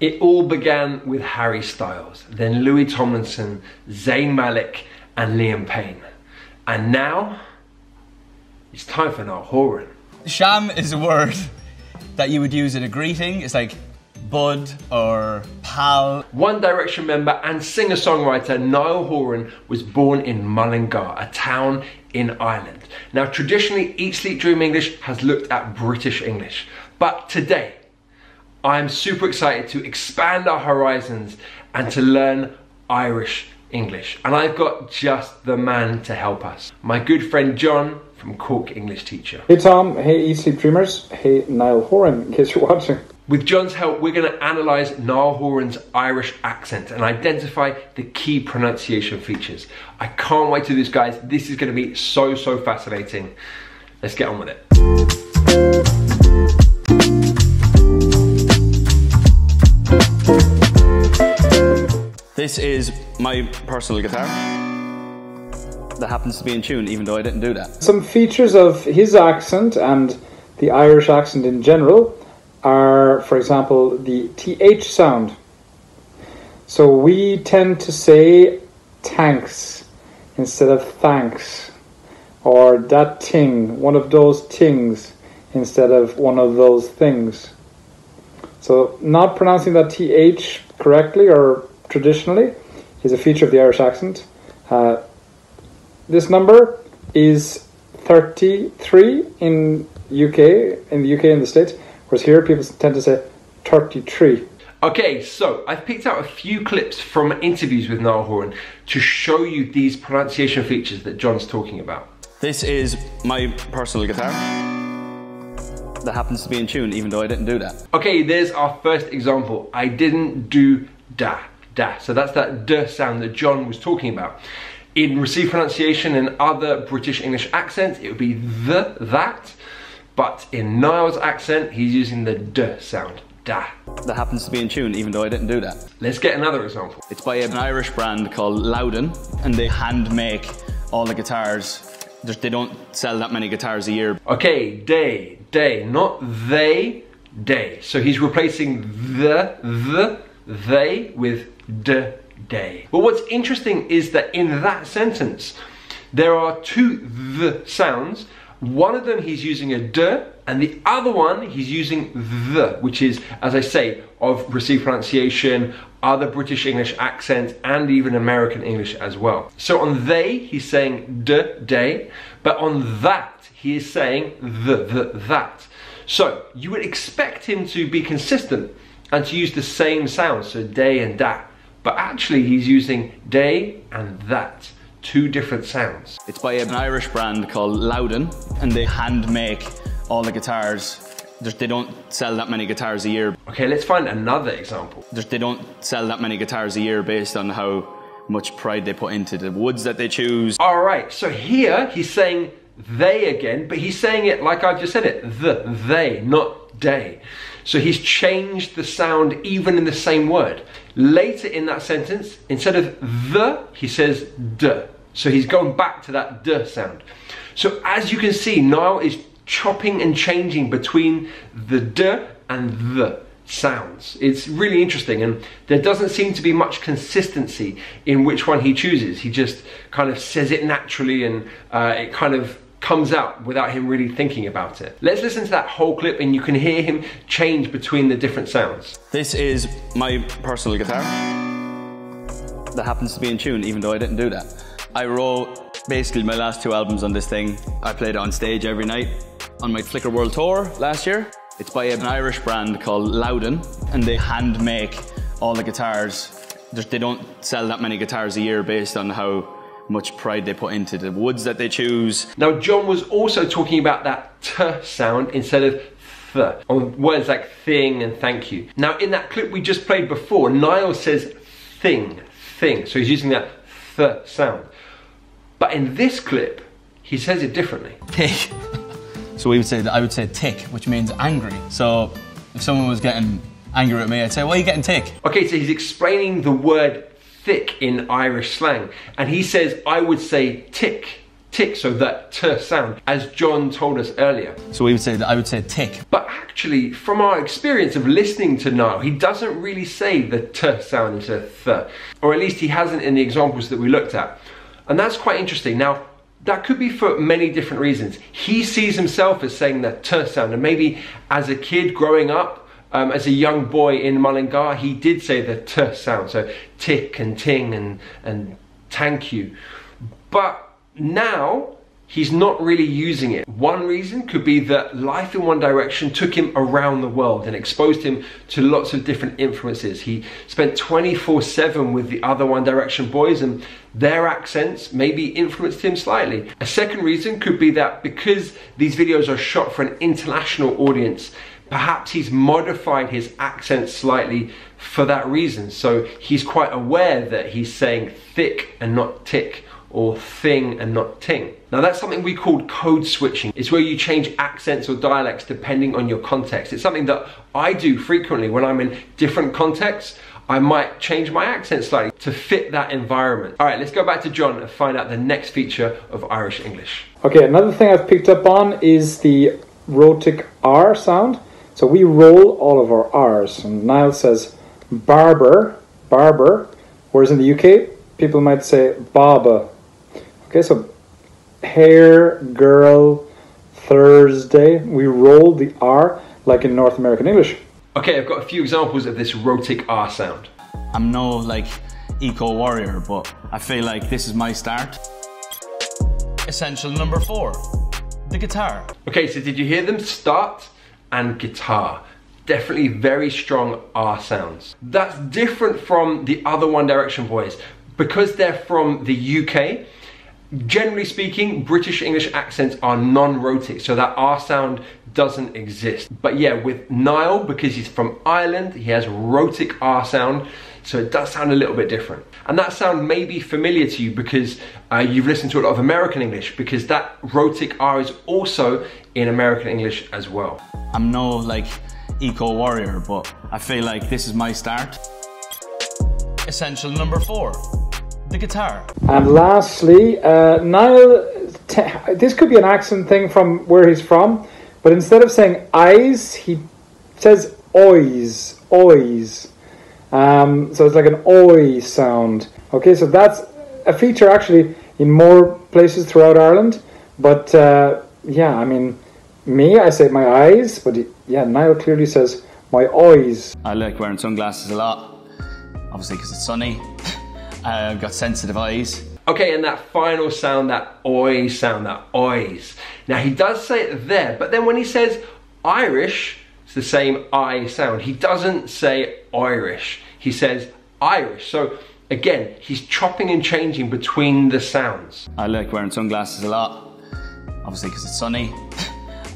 It all began with Harry Styles, then Louis Tomlinson, Zayn Malik and Liam Payne. And now, it's time for Niall Horan. Sham is a word that you would use in a greeting. It's like bud or pal. One Direction member and singer-songwriter Niall Horan was born in Mullingar, a town in Ireland. Now, traditionally, Eat Sleep Dream English has looked at British English, but today, I'm super excited to expand our horizons and to learn Irish English. And I've got just the man to help us. My good friend John from Cork English Teacher. Hey Tom, hey Eat Sleep Dreamers, hey Niall Horan in case you're watching. With John's help, we're going to analyse Niall Horan's Irish accent and identify the key pronunciation features. I can't wait to do this, guys. This is going to be so, so fascinating. Let's get on with it. This is my personal guitar that happens to be in tune, even though I didn't do that. Some features of his accent and the Irish accent in general are, for example, the TH sound. So we tend to say tanks instead of thanks, or that ting, one of those tings instead of one of those things. So not pronouncing that TH correctly or traditionally is a feature of the Irish accent. This number is 33 in the UK and the States. Whereas here, people tend to say 33. Okay, so I've picked out a few clips from interviews with Niall Horan to show you these pronunciation features that John's talking about. This is my personal guitar that happens to be in tune, even though I didn't do that. Okay, there's our first example. I didn't do da, da. So that's that d sound that John was talking about. In received pronunciation and other British English accents, it would be the, that. But in Niall's accent, he's using the d sound, da. That happens to be in tune, even though I didn't do that. Let's get another example. It's by an Irish brand called Loudon, and they hand make all the guitars. They don't sell that many guitars a year. Okay, day, day, not they, day. So he's replacing the, they with d, day. But what's interesting is that in that sentence, there are two th sounds. One of them he's using a d, and the other one he's using the, which is, as I say, of received pronunciation, other British English accents, and even American English as well. So on they, he's saying d, day, but on that, he is saying the, that. So you would expect him to be consistent and to use the same sounds, so day and that, but actually he's using day and that. Two different sounds. It's by an Irish brand called Loudon, and they hand make all the guitars. They don't sell that many guitars a year. Okay, let's find another example. They don't sell that many guitars a year based on how much pride they put into the woods that they choose. All right, so here he's saying they again, but he's saying it like I've just said it, the, they, not day. So he's changed the sound even in the same word. Later in that sentence, instead of the, he says d. So he's gone back to that d sound. So as you can see, Niall is chopping and changing between the d and the sounds. It's really interesting, and there doesn't seem to be much consistency in which one he chooses. He just kind of says it naturally, and it kind of comes out without him really thinking about it. Let's listen to that whole clip and you can hear him change between the different sounds. This is my personal guitar that happens to be in tune, even though I didn't do that. I wrote basically my last two albums on this thing. I played it on stage every night on my Flickr World Tour last year. It's by an Irish brand called Loudon, and they hand make all the guitars. They don't sell that many guitars a year based on how much pride they put into the woods that they choose. Now John was also talking about that t sound instead of th on words like thing and thank you. Now in that clip we just played before, Niall says thing, thing, so he's using that th sound. But in this clip, he says it differently. Tick. So we would say that I would say tick, which means angry. So if someone was getting angry at me, I'd say, why are you getting tick? Okay, so he's explaining the word thick in Irish slang, and he says I would say tick, tick, so that t sound, as John told us earlier. So we would say that, I would say tick. But actually, from our experience of listening to Niall, he doesn't really say the t sound into th, or at least he hasn't in the examples that we looked at. And that's quite interesting. Now, that could be for many different reasons. He sees himself as saying the t sound, and maybe as a kid growing up, as a young boy in Mullingar, he did say the t sound, so tick and ting and tank you. But now, he's not really using it. One reason could be that life in One Direction took him around the world and exposed him to lots of different influences. He spent 24/7 with the other One Direction boys, and their accents maybe influenced him slightly. A second reason could be that because these videos are shot for an international audience, perhaps he's modified his accent slightly for that reason. So he's quite aware that he's saying thick and not tick, or thing and not ting. Now that's something we call code switching. It's where you change accents or dialects depending on your context. It's something that I do frequently when I'm in different contexts. I might change my accent slightly to fit that environment. All right, let's go back to John and find out the next feature of Irish English. Okay, another thing I've picked up on is the rhotic R sound. So we roll all of our R's, and Niall says barber, barber, whereas in the UK, people might say baba. Okay, so hair, girl, Thursday, we roll the R like in North American English. Okay, I've got a few examples of this rhotic R sound. I'm no like eco-warrior, but I feel like this is my start. Essential number 4, the guitar. Okay, so did you hear them? Start and guitar. Definitely very strong R sounds. That's different from the other One Direction boys. Because they're from the UK, generally speaking, British English accents are non-rhotic, so that R sound doesn't exist. But yeah, with Niall, because he's from Ireland, he has rhotic R sound, so it does sound a little bit different. And that sound may be familiar to you because you've listened to a lot of American English, because that rhotic R is also in American English as well. I'm no like eco-warrior, but I feel like this is my start. Essential number 4. The guitar. And lastly, Niall, this could be an accent thing from where he's from, but instead of saying eyes, he says oys, oys. So it's like an oy sound. Okay, so that's a feature actually in more places throughout Ireland, but yeah, I mean, me, I say my eyes, but yeah, Niall clearly says my oys. I like wearing sunglasses a lot, obviously because it's sunny. I've got sensitive eyes. Okay, and that final sound, that oi sound, that oys. Now he does say it there, but then when he says Irish, it's the same I sound. He doesn't say Irish, he says Irish. So again, he's chopping and changing between the sounds. I like wearing sunglasses a lot, obviously because it's sunny.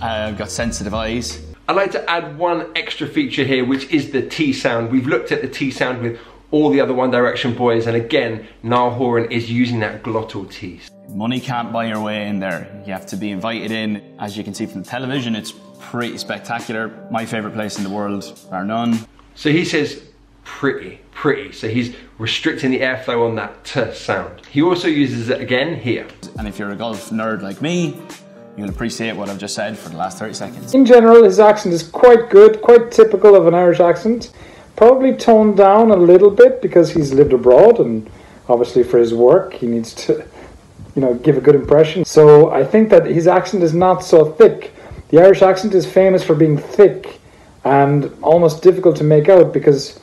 I've got sensitive eyes. I'd like to add one extra feature here, which is the T sound. We've looked at the T sound with all the other One Direction boys, and again, Niall Horan is using that glottal T. Money can't buy your way in there. You have to be invited in. As you can see from the television, it's pretty spectacular. My favorite place in the world, bar none. So he says pretty, pretty. So he's restricting the airflow on that T sound. He also uses it again here. And if you're a golf nerd like me, you'll appreciate what I've just said for the last 30 seconds. In general, his accent is quite good, quite typical of an Irish accent. Probably toned down a little bit because he's lived abroad, and obviously for his work he needs to, you know, give a good impression. So I think that his accent is not so thick. The Irish accent is famous for being thick and almost difficult to make out because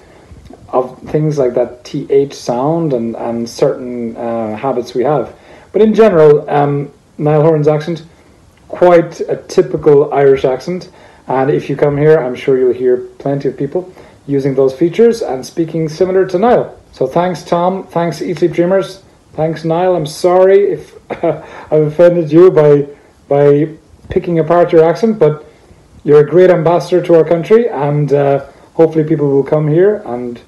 of things like that TH sound and certain habits we have. But in general, Niall Horan's accent, quite a typical Irish accent, and if you come here, I'm sure you'll hear plenty of people using those features and speaking similar to Niall. So thanks Tom, thanks Eat Sleep Dreamers, thanks Niall. I'm sorry if I've offended you by picking apart your accent, but you're a great ambassador to our country, and hopefully people will come here and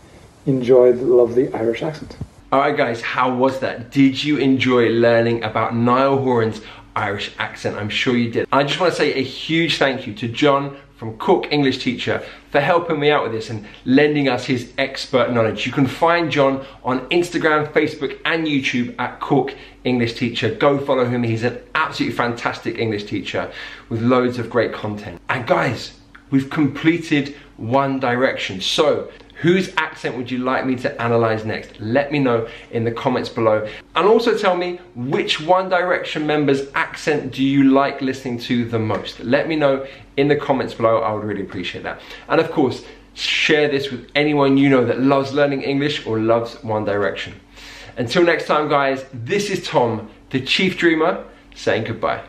enjoy the lovely Irish accent. All right guys, how was that? Did you enjoy learning about Niall Horan's Irish accent? I'm sure you did. I just want to say a huge thank you to John from Cork English Teacher for helping me out with this and lending us his expert knowledge. You can find John on Instagram, Facebook and YouTube at Cork English Teacher. Go follow him, he's an absolutely fantastic English teacher with loads of great content. And guys, we've completed One Direction. So, whose accent would you like me to analyze next? Let me know in the comments below. And also tell me, which One Direction member's accent do you like listening to the most? Let me know in the comments below, I would really appreciate that. And of course, share this with anyone you know that loves learning English or loves One Direction. Until next time guys, this is Tom, the Chief Dreamer, saying goodbye.